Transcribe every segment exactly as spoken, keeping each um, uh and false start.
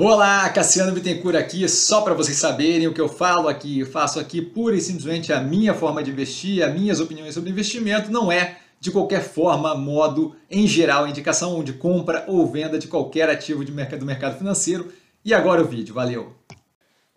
Olá, Cassiano Bittencourt aqui, só para vocês saberem o que eu falo aqui, eu faço aqui pura e simplesmente a minha forma de investir, as minhas opiniões sobre investimento, não é de qualquer forma, modo, em geral, indicação de compra ou venda de qualquer ativo de mercado, do mercado financeiro. E agora o vídeo, valeu!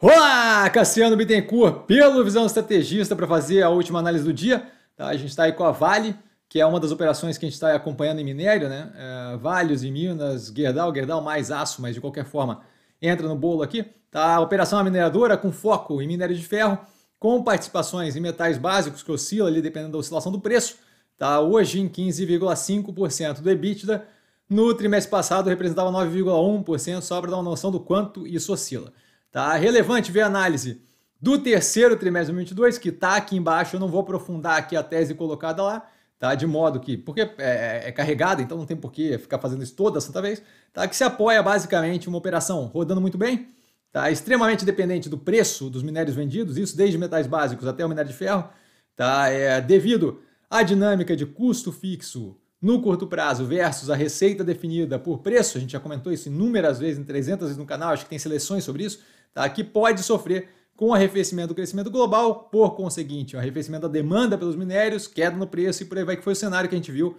Olá, Cassiano Bittencourt, pelo Visão do Estrategista, para fazer a última análise do dia, tá? A gente está aí com a Vale, que é uma das operações que a gente está acompanhando em minério, né? É, Valios e Minas, Gerdau, Gerdau mais aço, mas de qualquer forma entra no bolo aqui. Tá? A operação mineradora com foco em minério de ferro, com participações em metais básicos que oscila ali dependendo da oscilação do preço. Tá? Hoje em quinze vírgula cinco por cento do EBITDA, no trimestre passado representava nove vírgula um por cento, só para dar uma noção do quanto isso oscila. Tá? Relevante ver a análise do terceiro trimestre de dois mil e vinte e dois, que está aqui embaixo, eu não vou aprofundar aqui a tese colocada lá. Tá, de modo que, porque é, é carregada, então não tem por que ficar fazendo isso toda santa vez, tá, que se apoia basicamente uma operação rodando muito bem, tá, extremamente dependente do preço dos minérios vendidos, isso desde metais básicos até o minério de ferro, tá, é, devido à dinâmica de custo fixo no curto prazo versus a receita definida por preço, a gente já comentou isso inúmeras vezes, em trezentas vezes no canal, acho que tem seleções sobre isso, tá, que pode sofrer com o arrefecimento do crescimento global, por conseguinte, o arrefecimento da demanda pelos minérios, queda no preço e por aí vai, que foi o cenário que a gente viu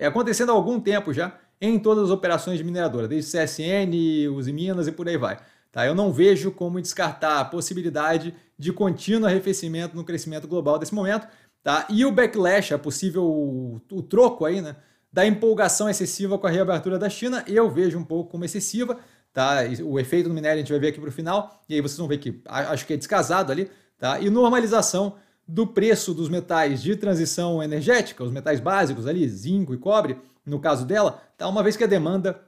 acontecendo há algum tempo já em todas as operações de mineradora, desde C S N, Usiminas e por aí vai. Tá? Eu não vejo como descartar a possibilidade de contínuo arrefecimento no crescimento global desse momento, tá? E o backlash, a possível, o troco aí, né, da empolgação excessiva com a reabertura da China, eu vejo um pouco como excessiva. Tá? O efeito do minério a gente vai ver aqui para o final, e aí vocês vão ver que acho que é descasado ali, tá? E normalização do preço dos metais de transição energética, os metais básicos ali, zinco e cobre, no caso dela, tá? Uma vez que a demanda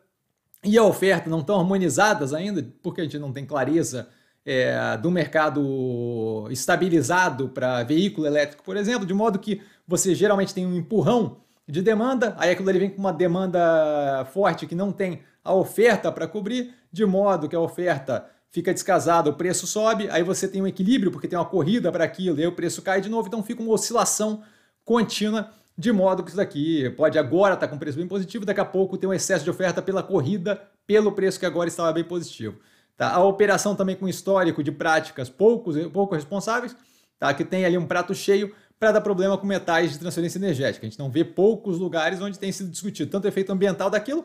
e a oferta não estão harmonizadas ainda, porque a gente não tem clareza é, do mercado estabilizado para veículo elétrico, por exemplo, de modo que você geralmente tem um empurrão de demanda, aí aquilo ali vem com uma demanda forte que não tem a oferta para cobrir, de modo que a oferta fica descasada, o preço sobe, aí você tem um equilíbrio, porque tem uma corrida para aquilo, e aí o preço cai de novo, então fica uma oscilação contínua, de modo que isso daqui pode agora estar tá com preço bem positivo, daqui a pouco tem um excesso de oferta pela corrida, pelo preço que agora estava bem positivo. Tá? A operação também com histórico de práticas poucos, pouco responsáveis, tá? Que tem ali um prato cheio para dar problema com metais de transferência energética. A gente não vê poucos lugares onde tem sido discutido tanto o efeito ambiental daquilo,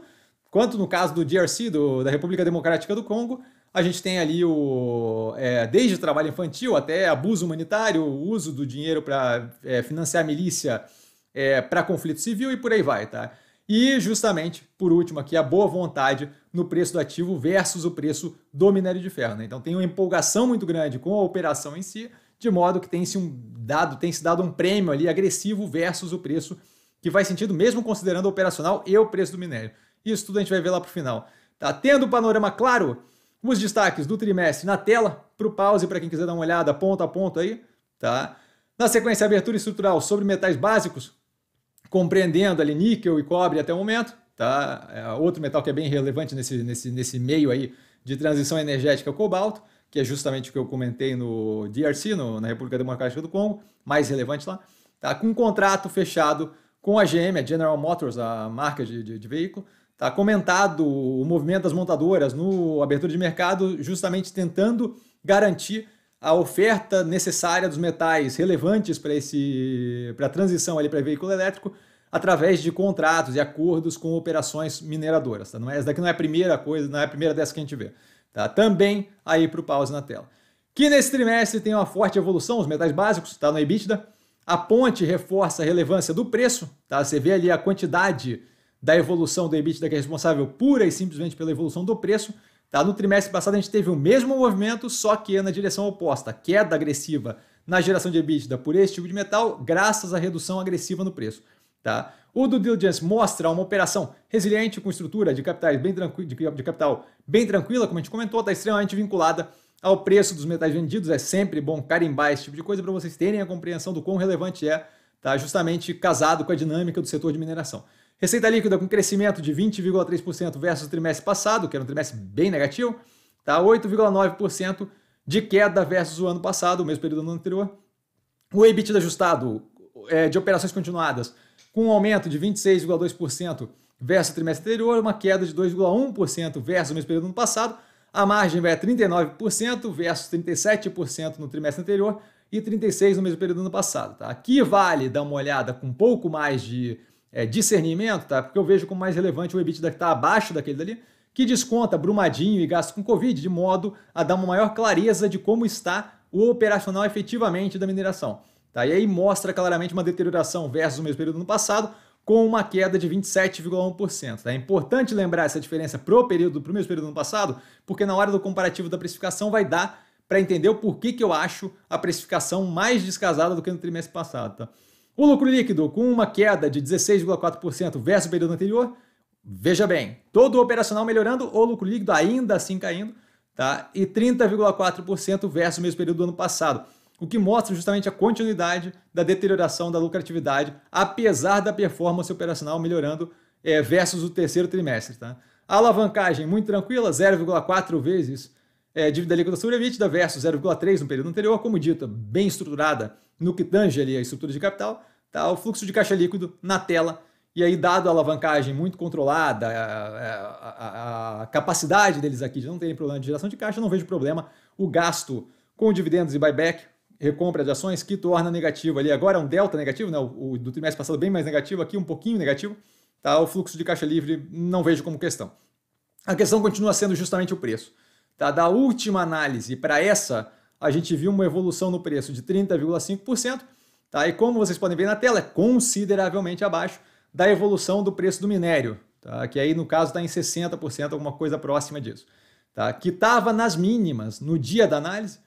quanto no caso do D R C, do, da República Democrática do Congo, a gente tem ali o, é, desde trabalho infantil até abuso humanitário, o uso do dinheiro para é, financiar milícia é, para conflito civil e por aí vai. Tá? E justamente, por último aqui, a boa vontade no preço do ativo versus o preço do minério de ferro. Né? Então tem uma empolgação muito grande com a operação em si, de modo que tem se, um dado, tem se dado um prêmio ali agressivo versus o preço, que faz sentido mesmo considerando o operacional e o preço do minério. Isso tudo a gente vai ver lá para o final. Tá tendo o panorama claro, os destaques do trimestre na tela, para o pause, para quem quiser dar uma olhada ponto a ponto aí. Tá? Na sequência, abertura estrutural sobre metais básicos, compreendendo ali níquel e cobre até o momento. Tá? É outro metal que é bem relevante nesse, nesse, nesse meio aí de transição energética, o cobalto, que é justamente o que eu comentei no D R C, no, na República Democrática do Congo, mais relevante lá. Tá? Com um contrato fechado com a G M, a General Motors, a marca de, de, de veículo. Tá comentado o movimento das montadoras no abertura de mercado, justamente tentando garantir a oferta necessária dos metais relevantes para esse para a transição ali para veículo elétrico através de contratos e acordos com operações mineradoras. Tá? Não é, essa daqui não é a primeira coisa, não é a primeira dessa que a gente vê. Tá? Também aí para o pause na tela. Que nesse trimestre tem uma forte evolução, os metais básicos, está no EBITDA. A ponte reforça a relevância do preço. Tá? Você vê ali a quantidade da evolução do EBITDA, que é responsável pura e simplesmente pela evolução do preço. Tá? No trimestre passado a gente teve o mesmo movimento, só que na direção oposta, queda agressiva na geração de EBITDA por esse tipo de metal, graças à redução agressiva no preço. Tá? O due diligence mostra uma operação resiliente, com estrutura de, capitais bem de capital bem tranquila, como a gente comentou, está extremamente vinculada ao preço dos metais vendidos. É sempre bom carimbar esse tipo de coisa para vocês terem a compreensão do quão relevante é, tá? Justamente casado com a dinâmica do setor de mineração. Receita líquida com crescimento de vinte vírgula três por cento versus o trimestre passado, que era um trimestre bem negativo, tá? oito vírgula nove por cento de queda versus o ano passado, o mesmo período do ano anterior. O EBITDA ajustado é, de operações continuadas com um aumento de vinte e seis vírgula dois por cento versus o trimestre anterior, uma queda de dois vírgula um por cento versus o mesmo período do ano passado. A margem vai a trinta e nove por cento versus trinta e sete por cento no trimestre anterior e trinta e seis por cento no mesmo período do ano passado. Tá? Aqui vale dar uma olhada com um pouco mais de é, discernimento, tá? Porque eu vejo como mais relevante o EBITDA que está abaixo daquele dali, que desconta Brumadinho e gastos com Covid, de modo a dar uma maior clareza de como está o operacional efetivamente da mineração. Tá? E aí mostra claramente uma deterioração versus o mesmo período do ano passado, com uma queda de vinte e sete vírgula um por cento. É importante lembrar essa diferença para o período, para o mesmo período do ano passado, porque na hora do comparativo da precificação vai dar para entender o porquê que eu acho a precificação mais descasada do que no trimestre passado. Tá? O lucro líquido com uma queda de dezesseis vírgula quatro por cento versus o período anterior, veja bem, todo o operacional melhorando, o lucro líquido ainda assim caindo, tá? E trinta vírgula quatro por cento versus o mesmo período do ano passado. O que mostra justamente a continuidade da deterioração da lucratividade, apesar da performance operacional melhorando é, versus o terceiro trimestre. Tá? A alavancagem muito tranquila, zero vírgula quatro vezes é, dívida líquida sobre EBITDA versus zero vírgula três no período anterior, como dito, bem estruturada no que tange ali a estrutura de capital, tá? O fluxo de caixa líquido na tela, e aí dado a alavancagem muito controlada, a, a, a capacidade deles aqui de não terem problema de geração de caixa, eu não vejo problema o gasto com dividendos e buyback, recompra de ações, que torna negativo ali, agora é um delta negativo, né? O, o do trimestre passado bem mais negativo, aqui um pouquinho negativo, tá? O fluxo de caixa livre não vejo como questão. A questão continua sendo justamente o preço, tá? Da última análise para essa, a gente viu uma evolução no preço de trinta vírgula cinco por cento, tá? E como vocês podem ver na tela, é consideravelmente abaixo da evolução do preço do minério, tá? Que aí no caso está em sessenta por cento, alguma coisa próxima disso, tá? Que estava nas mínimas no dia da análise,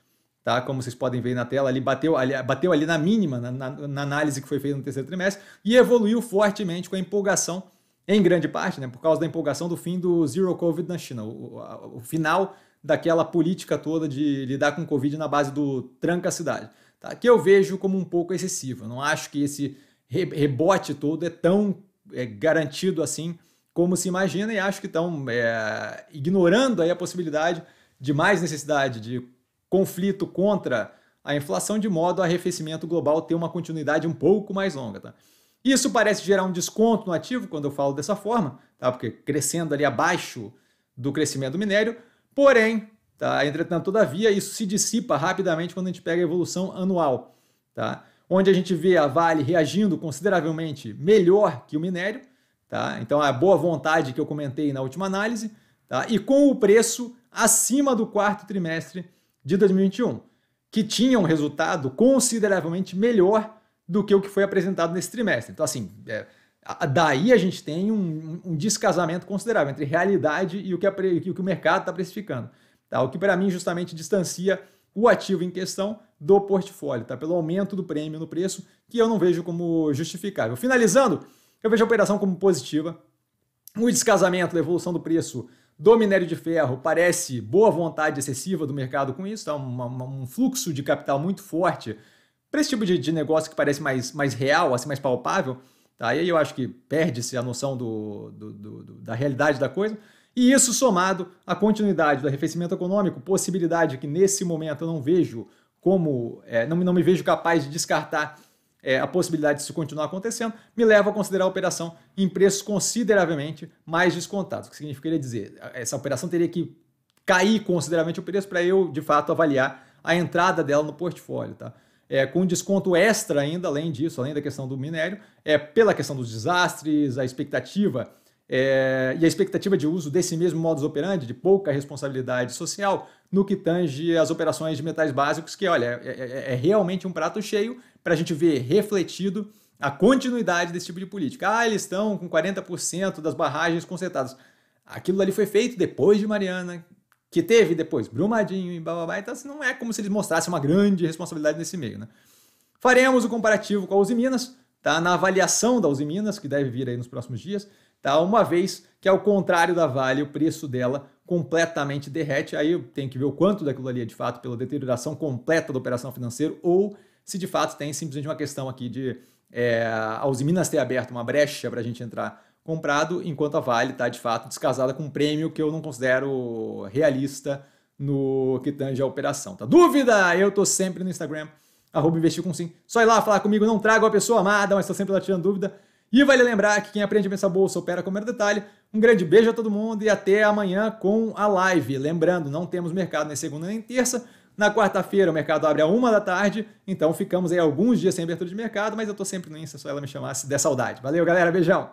tá? Como vocês podem ver na tela, ali bateu, ali, bateu ali na mínima, na, na, na análise que foi feita no terceiro trimestre, e evoluiu fortemente com a empolgação, em grande parte, né? Por causa da empolgação do fim do Zero Covid na China, o, a, o final daquela política toda de lidar com o Covid na base do tranca-cidade, tá? Que eu vejo como um pouco excessivo. Eu não acho que esse re, rebote todo é tão é, garantido assim como se imagina, e acho que estão é, ignorando aí a possibilidade de mais necessidade de conflito contra a inflação, de modo ao arrefecimento global ter uma continuidade um pouco mais longa. Tá? Isso parece gerar um desconto no ativo, quando eu falo dessa forma, tá? Porque crescendo ali abaixo do crescimento do minério, porém, tá? Entretanto, todavia, isso se dissipa rapidamente quando a gente pega a evolução anual, tá? Onde a gente vê a Vale reagindo consideravelmente melhor que o minério, tá? Então a boa vontade que eu comentei na última análise, tá? E com o preço acima do quarto trimestre de dois mil e vinte e um, que tinha um resultado consideravelmente melhor do que o que foi apresentado nesse trimestre. Então, assim, é, daí a gente tem um, um descasamento considerável entre realidade e o que, a, o, que o mercado está precificando. Tá? O que, para mim, justamente distancia o ativo em questão do portfólio, tá? Pelo aumento do prêmio no preço, que eu não vejo como justificável. Finalizando, eu vejo a operação como positiva. O descasamento da evolução do preço do minério de ferro parece boa vontade excessiva do mercado com isso, tá? um, um fluxo de capital muito forte para esse tipo de, de negócio que parece mais, mais real, assim, mais palpável, tá? E aí eu acho que perde-se a noção do, do, do, do, da realidade da coisa, e isso somado à continuidade do arrefecimento econômico, possibilidade que nesse momento eu não vejo como, é, não, não me vejo capaz de descartar É, a possibilidade disso continuar acontecendo, me leva a considerar a operação em preços consideravelmente mais descontados. O que significaria dizer? Essa operação teria que cair consideravelmente o preço para eu, de fato, avaliar a entrada dela no portfólio, tá? É, com desconto extra ainda, além disso, além da questão do minério, é, pela questão dos desastres, a expectativa é, e a expectativa de uso desse mesmo modus operandi, de pouca responsabilidade social, no que tange as operações de metais básicos, que, olha, é, é, é realmente um prato cheio para a gente ver refletido a continuidade desse tipo de política. Ah, eles estão com quarenta por cento das barragens consertadas. Aquilo ali foi feito depois de Mariana, que teve depois Brumadinho e blá, blá, blá. Então, assim, não é como se eles mostrassem uma grande responsabilidade nesse meio, né? Faremos o comparativo com a Usiminas, tá? Na avaliação da Usiminas, que deve vir aí nos próximos dias, tá? Uma vez que, ao contrário da Vale, o preço dela completamente derrete. Aí eu tenho que ver o quanto daquilo ali é de fato pela deterioração completa da operação financeira, ou se de fato tem simplesmente uma questão aqui de é, a Usiminas ter aberto uma brecha para a gente entrar comprado, enquanto a Vale está de fato descasada com um prêmio que eu não considero realista no que tange a operação. Tá? Dúvida? Eu tô sempre no Instagram, arroba Investir com SIM. Só ir lá falar comigo, não trago a pessoa amada, mas estou sempre lá tirando dúvida. E vale lembrar que quem aprende a pensar bolsa opera com o mero detalhe. Um grande beijo a todo mundo e até amanhã com a live. Lembrando, não temos mercado nem segunda nem terça. Na quarta-feira o mercado abre a uma da tarde, então ficamos aí alguns dias sem abertura de mercado, mas eu tô sempre no Insta, só ela me chamar se der saudade. Valeu, galera, beijão!